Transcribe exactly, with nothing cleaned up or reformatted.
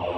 Oh,